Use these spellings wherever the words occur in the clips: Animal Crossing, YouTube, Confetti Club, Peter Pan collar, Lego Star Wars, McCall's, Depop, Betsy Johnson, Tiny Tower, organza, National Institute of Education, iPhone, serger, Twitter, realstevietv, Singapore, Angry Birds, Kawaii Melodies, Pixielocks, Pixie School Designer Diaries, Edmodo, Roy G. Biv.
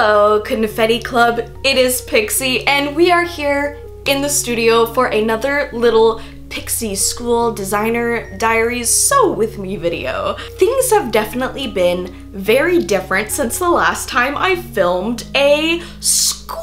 Hello, Confetti Club. It is Pixie, and we are here in the studio for another little Pixie School Designer Diaries Sew With Me video. Things have definitely been very different since the last time I filmed a school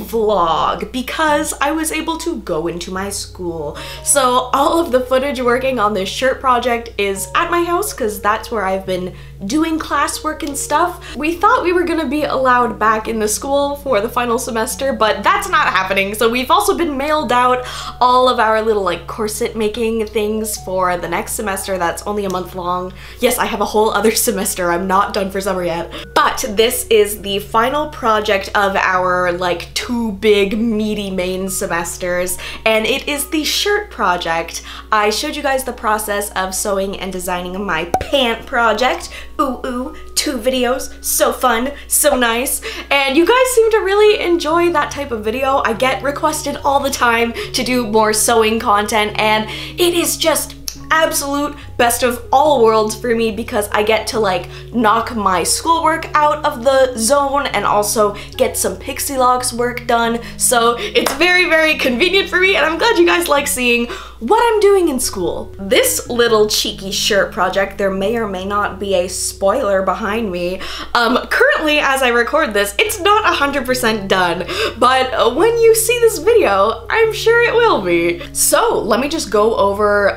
vlog because I was able to go into my school. So all of the footage working on this shirt project is at my house because that's where I've been doing classwork and stuff. We thought we were gonna be allowed back in the school for the final semester, but that's not happening. So we've also been mailed out all of our little like corset making things for the next semester that's only a month long. Yes, I have a whole other semester. I'm not done for summer yet. But this is the final project of our like two big meaty main semesters, and it is the shirt project. I showed you guys the process of sewing and designing my pant project. Ooh, two videos, so fun, so nice, and you guys seem to really enjoy that type of video. I get requested all the time to do more sewing content, and it is just absolute best of all worlds for me because I get to like knock my schoolwork out of the zone and also get some Pixielocks work done. So it's very, very convenient for me, and I'm glad you guys like seeing what I'm doing in school. This little cheeky shirt project, there may or may not be a spoiler behind me. Currently, as I record this, it's not 100% done, but when you see this video, I'm sure it will be. So let me just go over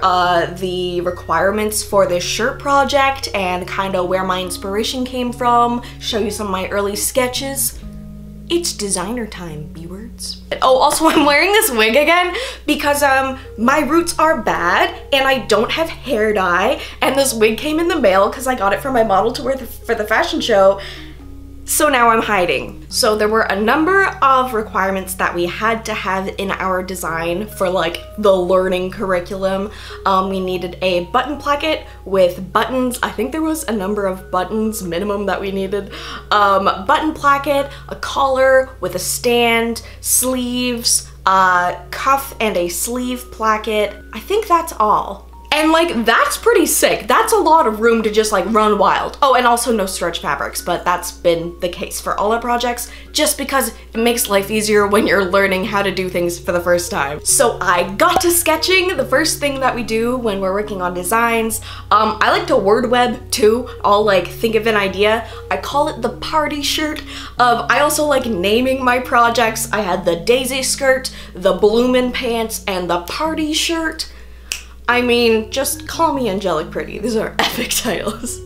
the requirements for this shirt project and kind of where my inspiration came from, show you some of my early sketches. It's designer time, B-words. Oh, also I'm wearing this wig again because my roots are bad and I don't have hair dye, and this wig came in the mail because I got it from my model to wear for the fashion show. So now I'm hiding. So there were a number of requirements that we had to have in our design for like the learning curriculum. We needed a button placket with buttons. I think there was a number of buttons minimum that we needed. Button placket, a collar with a stand, sleeves, cuff and a sleeve placket. I think that's all. And like, that's pretty sick. That's a lot of room to just like run wild. Oh, and also no stretch fabrics, but that's been the case for all our projects just because it makes life easier when you're learning how to do things for the first time. So I got to sketching, the first thing that we do when we're working on designs. I like to word web too. I'll like think of an idea. I call it the party shirt. I also like naming my projects. I had the daisy skirt, the bloomin' pants, and the party shirt. I mean, just call me Angelic Pretty. These are epic titles.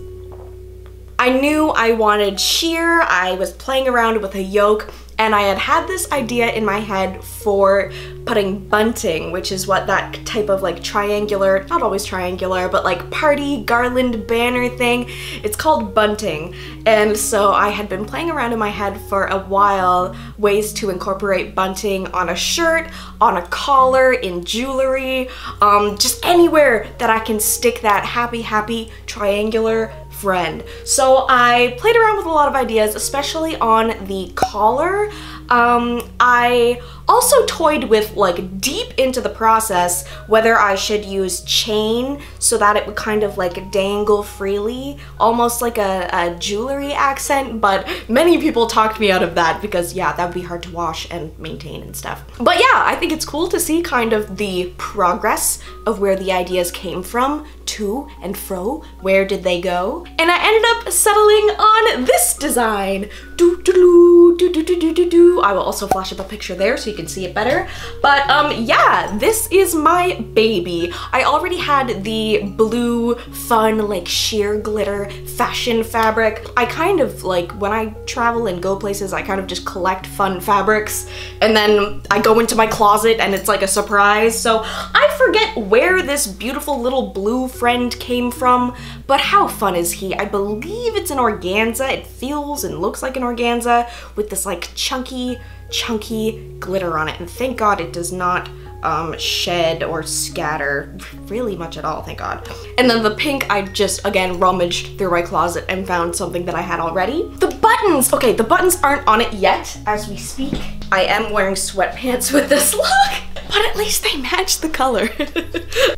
I knew I wanted sheer. I was playing around with a yoke, and I had this idea in my head for putting bunting, which is what that type of like triangular, not always triangular, but like party garland banner thing. It's called bunting. And so I had been playing around in my head for a while, ways to incorporate bunting on a shirt, on a collar, in jewelry, just anywhere that I can stick that happy, happy triangular friend. So I played around with a lot of ideas, especially on the collar. I also toyed with like deep into the process whether I should use chain so that it would kind of like dangle freely, almost like a jewelry accent, but many people talked me out of that because yeah, that would be hard to wash and maintain and stuff. But yeah, I think it's cool to see kind of the progress of where the ideas came from to and fro, where did they go? And I ended up settling on this design. I will also flash up a picture there so you can see it better. But yeah, this is my baby. I already had the blue, fun, like sheer glitter fashion fabric. I kind of like, when I travel and go places, I kind of just collect fun fabrics and then I go into my closet and it's like a surprise. So I forget where this beautiful little blue friend came from, but how fun is he? I believe it's an organza. It feels and looks like an organza with this like chunky glitter on it, and thank God it does not shed or scatter really much at all, thank God. And then the pink, I just again rummaged through my closet and found something that I had already. The buttons, okay, the buttons aren't on it yet as we speak. I am wearing sweatpants with this look, but at least they match the color.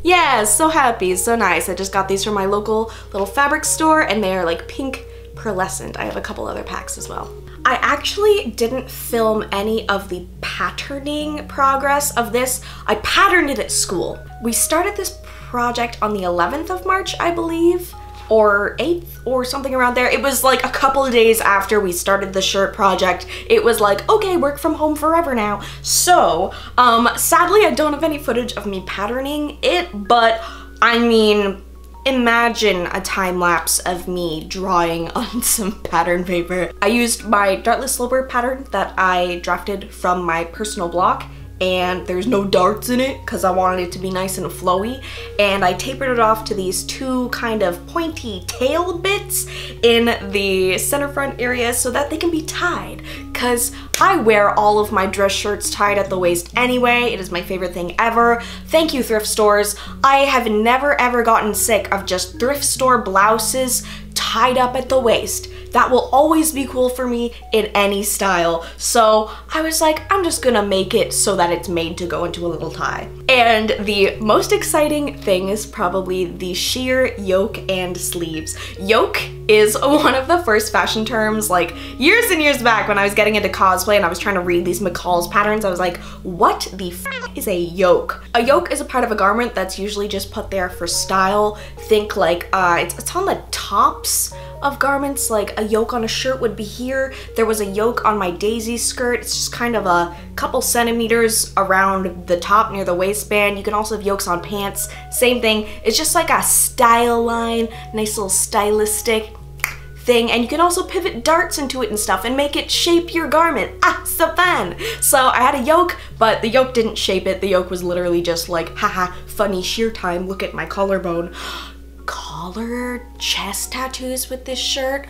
Yeah, so happy, so nice. I just got these from my local little fabric store and they are like pink pearlescent. I have a couple other packs as well. I actually didn't film any of the patterning progress of this. I patterned it at school. We started this project on the 11th of March, I believe, or 8th or something around there. It was like a couple of days after we started the shirt project. It was like, okay, work from home forever now. So, sadly I don't have any footage of me patterning it, but I mean, imagine a time-lapse of me drawing on some pattern paper. I used my dartless silver pattern that I drafted from my personal block, and there's no darts in it because I wanted it to be nice and flowy, and I tapered it off to these two kind of pointy tail bits in the center front area so that they can be tied, because I wear all of my dress shirts tied at the waist anyway. It is my favorite thing ever. Thank you, thrift stores. I have never ever gotten sick of just thrift store blouses tied up at the waist. That will always be cool for me in any style. So I was like, I'm just gonna make it so that it's made to go into a little tie. And the most exciting thing is probably the sheer yoke and sleeves. Yoke is one of the first fashion terms, like years and years back when I was getting into cosplay and I was trying to read these McCall's patterns, I was like, what the f is a yoke? A yoke is a part of a garment that's usually just put there for style. Think like, it's on the tops of garments, like a yoke on a shirt would be here. There was a yoke on my daisy skirt. It's just kind of a couple centimeters around the top near the waistband. You can also have yokes on pants, same thing. It's just like a style line, nice little stylistic thing, and you can also pivot darts into it and stuff and make it shape your garment. Ah, so fun! So I had a yoke, but the yoke didn't shape it. The yoke was literally just like, haha, funny sheer time, look at my collarbone. Collar chest tattoos with this shirt.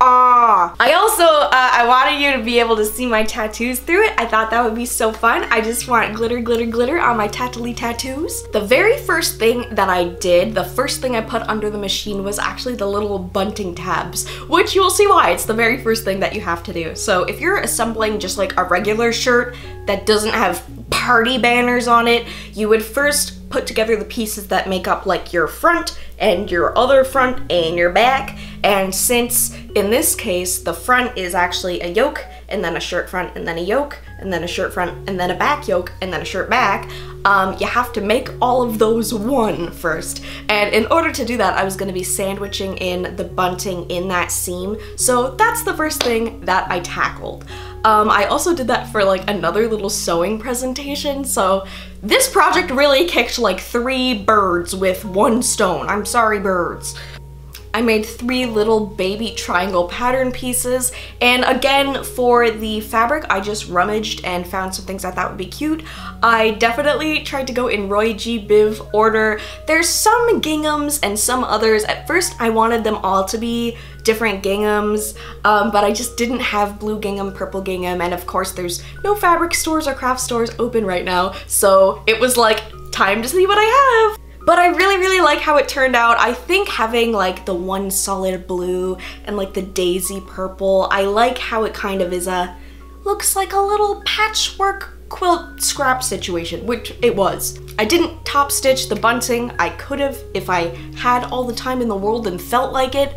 Ah! I also, I wanted you to be able to see my tattoos through it. I thought that would be so fun. I just want glitter, glitter, glitter on my tattly tattoos. The very first thing that I did, the first thing I put under the machine was actually the little bunting tabs, which you will see why. It's the very first thing that you have to do. So if you're assembling just like a regular shirt that doesn't have party banners on it, you would first put together the pieces that make up like your front and your other front and your back. And since in this case the front is actually a yoke and then a shirt front and then a yoke and then a shirt front and then a back yoke and then a shirt back, you have to make all of those one first. And in order to do that, I was going to be sandwiching in the bunting in that seam, so that's the first thing that I tackled. I also did that for like another little sewing presentation, so this project really kicked like three birds with one stone. I'm sorry, birds. I made three little baby triangle pattern pieces, and again for the fabric I just rummaged and found some things I thought would be cute. I definitely tried to go in Roy G. Biv order. There's some ginghams and some others. At first I wanted them all to be different ginghams, but I just didn't have blue gingham, purple gingham, and of course there's no fabric stores or craft stores open right now, so it was like time to see what I have. But I really, really like how it turned out. I think having like the one solid blue and like the daisy purple, I like how it kind of is a, looks like a little patchwork quilt scrap situation, which it was. I didn't top stitch the bunting. I could have if I had all the time in the world and felt like it,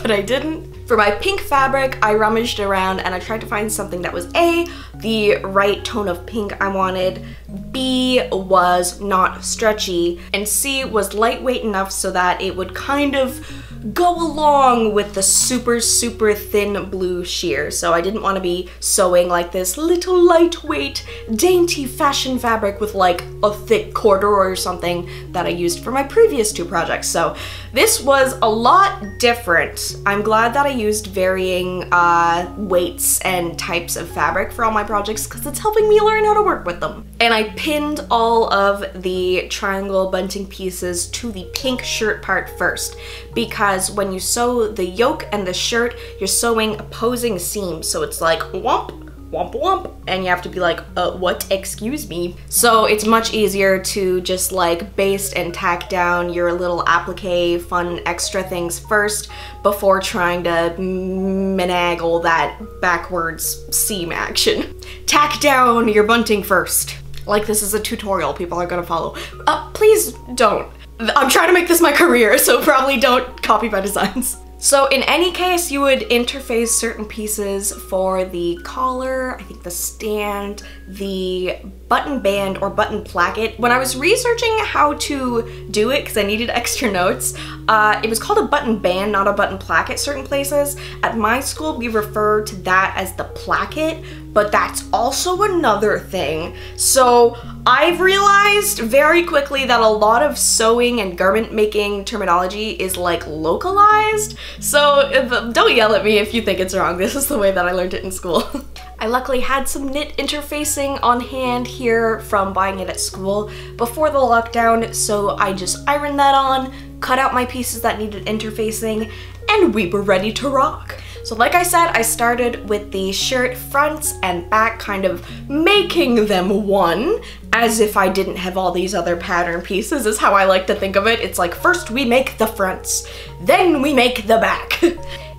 but I didn't. For my pink fabric, I rummaged around and I tried to find something that was A, the right tone of pink I wanted, B, was not stretchy, and C, was lightweight enough so that it would kind of go along with the super, super thin blue sheer. So I didn't want to be sewing like this little lightweight, dainty fashion fabric with like a thick corduroy or something that I used for my previous two projects. So this was a lot different. I'm glad that I used varying weights and types of fabric for all my projects because it's helping me learn how to work with them. And I pinned all of the triangle bunting pieces to the pink shirt part first, because when you sew the yoke and the shirt, you're sewing opposing seams, so it's like womp, womp, womp, and you have to be like, what, excuse me? So it's much easier to just like baste and tack down your little applique, fun extra things first before trying to finagle that backwards seam action. Tack down your bunting first. Like this is a tutorial people are gonna follow. Please don't. I'm trying to make this my career, so probably don't copy my designs. So in any case, you would interface certain pieces for the collar, I think the stand, the button band or button placket. When I was researching how to do it, because I needed extra notes, it was called a button band, not a button placket certain places. At my school, we refer to that as the placket, but that's also another thing. So I've realized very quickly that a lot of sewing and garment making terminology is like localized. So don't yell at me if you think it's wrong. This is the way that I learned it in school. I luckily had some knit interfacing on hand here from buying it at school before the lockdown, so I just ironed that on, cut out my pieces that needed interfacing, and we were ready to rock. So like I said, I started with the shirt fronts and back, kind of making them one, as if I didn't have all these other pattern pieces is how I like to think of it. It's like, first we make the fronts, then we make the back.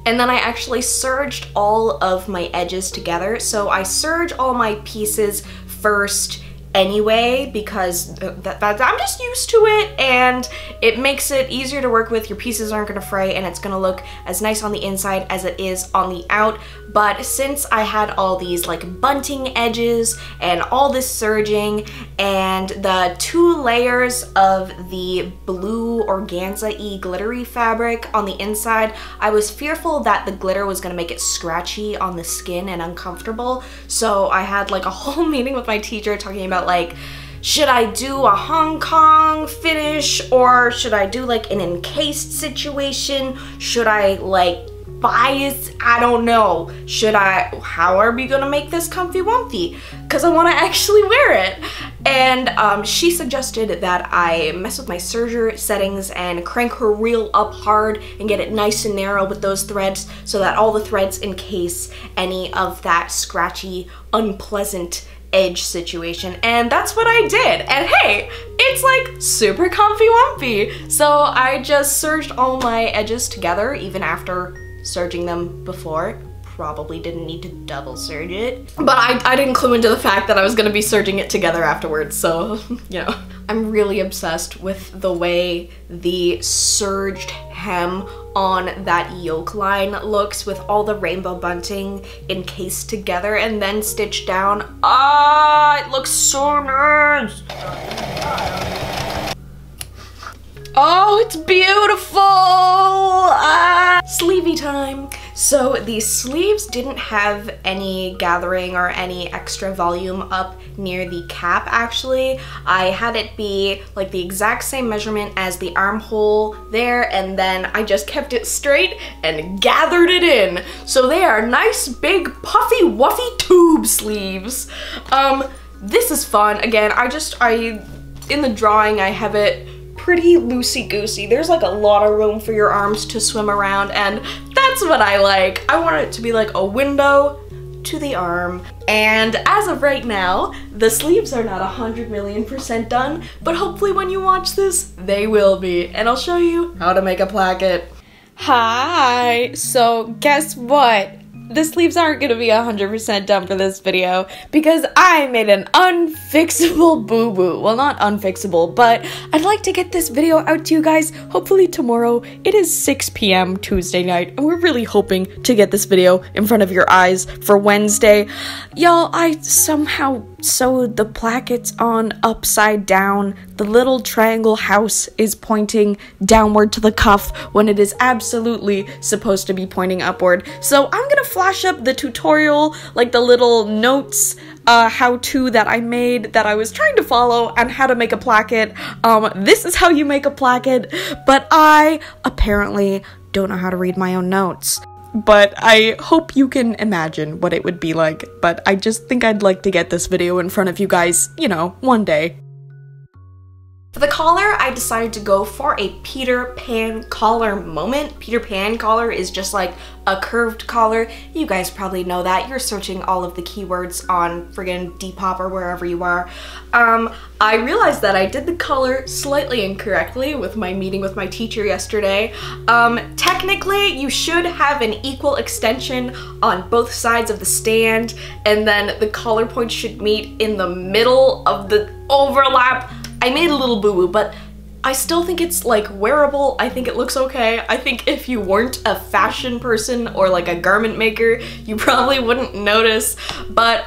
And then I actually serged all of my edges together. So I serge all my pieces first anyway, because I'm just used to it and it makes it easier to work with. Your pieces aren't gonna fray and it's gonna look as nice on the inside as it is on the out. But since I had all these like bunting edges and all this serging and the two layers of the blue organza-y glittery fabric on the inside, I was fearful that the glitter was gonna make it scratchy on the skin and uncomfortable. So I had like a whole meeting with my teacher talking about like, should I do a Hong Kong finish or should I do like an encased situation? Should I like bias? I don't know. How are we gonna make this comfy wumpy? Cause I wanna actually wear it. And she suggested that I mess with my serger settings and crank her reel up hard and get it nice and narrow with those threads so that all the threads encase any of that scratchy, unpleasant edge situation, and that's what I did. And hey, it's like super comfy wumpy. So I just serged all my edges together even after serging them before. Probably didn't need to double serge it, but I didn't clue into the fact that I was gonna be serging it together afterwards, so you know. I'm really obsessed with the way the serged hem on that yoke line looks with all the rainbow bunting encased together and then stitched down. Ah, it looks so nice. Oh, it's beautiful. Ah. Sleevey time. So the sleeves didn't have any gathering or any extra volume up near the cap actually. I had it be like the exact same measurement as the armhole there, and then I just kept it straight and gathered it in. So they are nice big puffy wuffy tube sleeves. This is fun. Again, in the drawing I have it pretty loosey-goosey. There's like a lot of room for your arms to swim around, and that's what I like. I want it to be like a window to the arm. And as of right now, the sleeves are not 100 million% done, but hopefully when you watch this, they will be. And I'll show you how to make a placket. Hi, so guess what? The sleeves aren't gonna be 100% done for this video because I made an unfixable boo-boo. Well, not unfixable, but I'd like to get this video out to you guys hopefully tomorrow. It is 6 p.m. Tuesday night, and we're really hoping to get this video in front of your eyes for Wednesday. Y'all, I somehow sewed the plackets on upside down. The little triangle house is pointing downward to the cuff when it is absolutely supposed to be pointing upward. So I'm gonna flash up the tutorial, like the little notes how-to that I made that I was trying to follow on how to make a placket. This is how you make a placket, but I apparently don't know how to read my own notes. But I hope you can imagine what it would be like, but I just think I'd like to get this video in front of you guys, you know, one day. For the collar, I decided to go for a Peter Pan collar moment. Peter Pan collar is just like a curved collar. You guys probably know that. You're searching all of the keywords on friggin' Depop or wherever you are. I realized that I did the color slightly incorrectly with my meeting with my teacher yesterday. Technically, you should have an equal extension on both sides of the stand, and then the collar points should meet in the middle of the overlap. I made a little boo-boo, but I still think it's like wearable. I think it looks okay. I think if you weren't a fashion person or like a garment maker, you probably wouldn't notice. But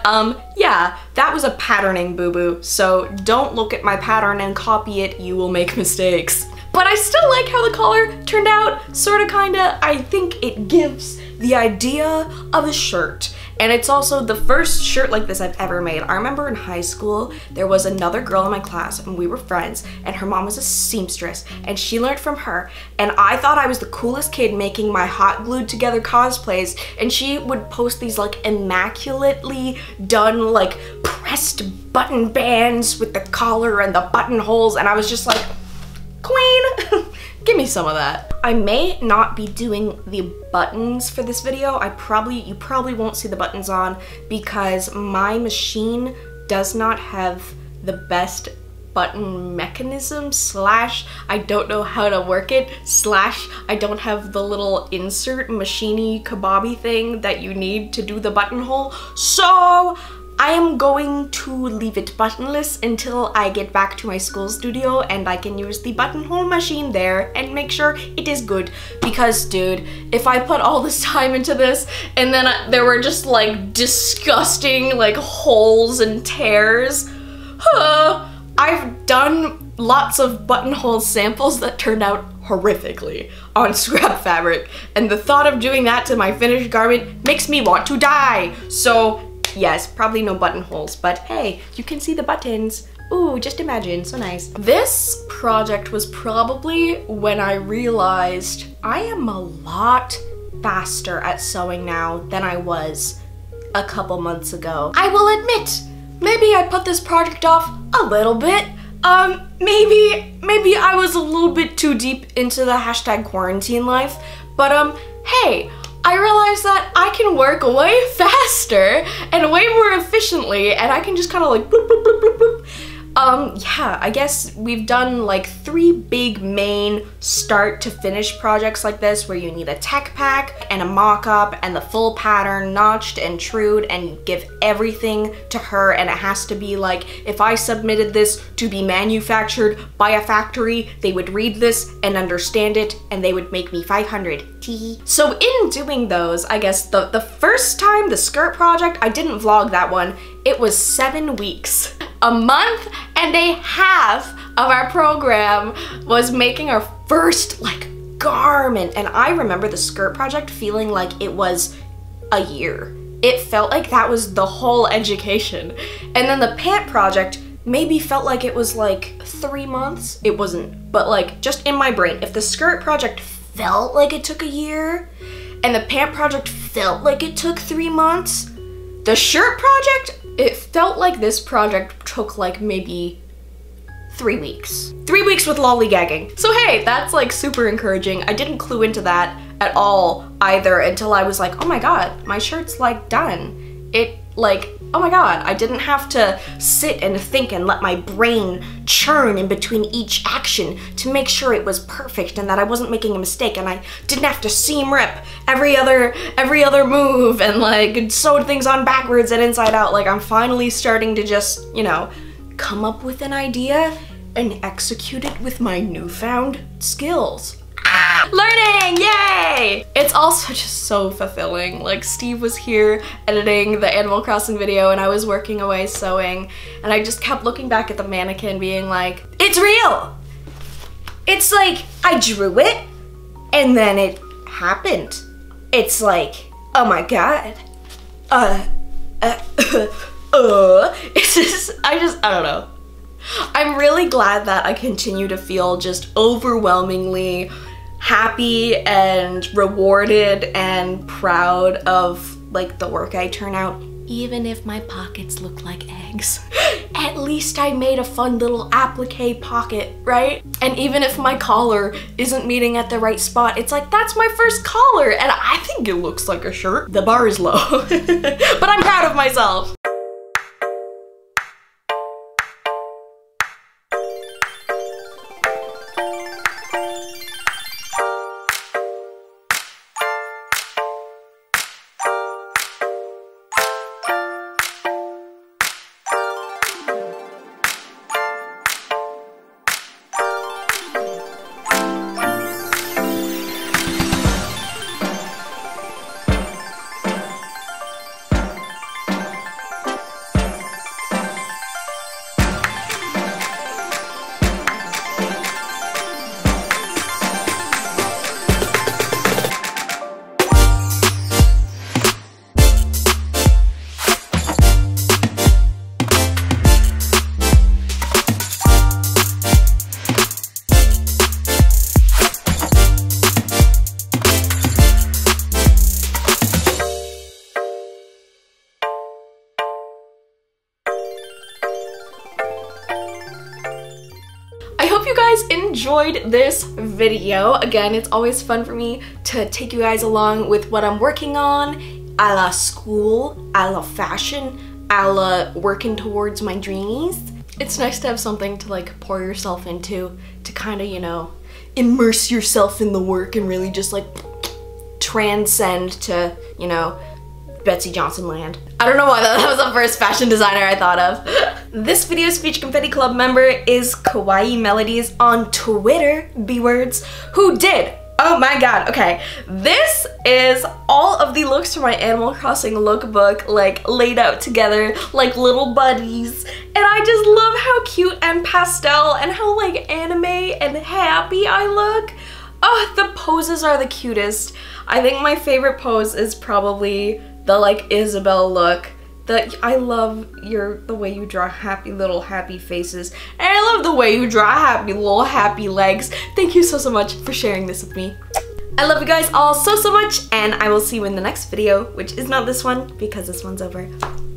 yeah, that was a patterning boo-boo. So don't look at my pattern and copy it. You will make mistakes. But I still like how the collar turned out, sorta kinda. I think it gives the idea of a shirt. And it's also the first shirt like this I've ever made. I remember in high school, there was another girl in my class and we were friends and her mom was a seamstress and she learned from her. And I thought I was the coolest kid making my hot glued together cosplays, and she would post these like immaculately done like pressed button bands with the collar and the buttonholes, and I was just like, queen, give me some of that. I may not be doing the buttons for this video. You probably won't see the buttons on because my machine does not have the best button mechanism, slash I don't know how to work it, slash I don't have the little insert machiney kebabby thing that you need to do the buttonhole. So I am going to leave it buttonless until I get back to my school studio and I can use the buttonhole machine there and make sure it is good, because dude, if I put all this time into this and then there were just like disgusting like holes and tears, I've done lots of buttonhole samples that turned out horrifically on scrap fabric, and the thought of doing that to my finished garment makes me want to die. So yes, probably no buttonholes, but hey, you can see the buttons. Ooh, just imagine, so nice. This project was probably when I realized I am a lot faster at sewing now than I was a couple months ago. I will admit, maybe I put this project off a little bit. Maybe I was a little bit too deep into the hashtag quarantine life, but hey, I realized that I can work way faster and way more efficiently, and I can just kind of like bloop, bloop, bloop, bloop, bloop. Yeah, I guess we've done like 3 big main start to finish projects like this where you need a tech pack and a mock-up and the full pattern notched and trued, and you give everything to her, and it has to be like, if I submitted this to be manufactured by a factory, they would read this and understand it and they would make me 500 tea. So in doing those, I guess the first time, the skirt project, I didn't vlog that one. It was 7 weeks. A month and a half of our program was making our first like garment, and I remember the skirt project feeling like it was a year. It felt like that was the whole education. And then the pant project maybe felt like it was like 3 months. It wasn't, but like just in my brain, if the skirt project felt like it took a year and the pant project felt like it took 3 months, the shirt project, it felt like this project took like maybe 3 weeks. 3 weeks with lollygagging. So hey, that's like super encouraging. I didn't clue into that at all either until I was like, oh my god, my shirt's like done. It like, oh my god, I didn't have to sit and think and let my brain churn in between each action to make sure it was perfect and that I wasn't making a mistake, and I didn't have to seam rip every other move and like sew things on backwards and inside out. Like I'm finally starting to just, you know, come up with an idea and execute it with my newfound skills. Learning, yay! It's also just so fulfilling. Like Steve was here editing the Animal Crossing video and I was working away sewing, and I just kept looking back at the mannequin being like, it's real! It's like, I drew it and then it happened. It's like, oh my god. It's just, I don't know. I'm really glad that I continue to feel just overwhelmingly happy and rewarded and proud of like the work I turn out, even if my pockets look like eggs. At least I made a fun little applique pocket, right? And even if my collar isn't meeting at the right spot, it's like, that's my first collar and I think it looks like a shirt. The bar is low, but I'm proud of myself. enjoyed this video. Again, it's always fun for me to take you guys along with what I'm working on, a la school, a la fashion, a la working towards my dreamies. It's nice to have something to like pour yourself into, to kind of, you know, immerse yourself in the work and really just like transcend to, you know, Betsy Johnson land. I don't know why that was the first fashion designer I thought of. This video's featured Confetti Club member is Kawaii Melodies on Twitter, B-words, who did, oh my god, okay, this is all of the looks for my Animal Crossing lookbook, like laid out together like little buddies, and I just love how cute and pastel and how like anime and happy I look. Oh, the poses are the cutest. I think my favorite pose is probably the like Isabelle look. I love the way you draw happy little happy faces, and I love the way you draw happy little happy legs. Thank you so much for sharing this with me. I love you guys all so much, and I will see you in the next video, which is not this one because this one's over.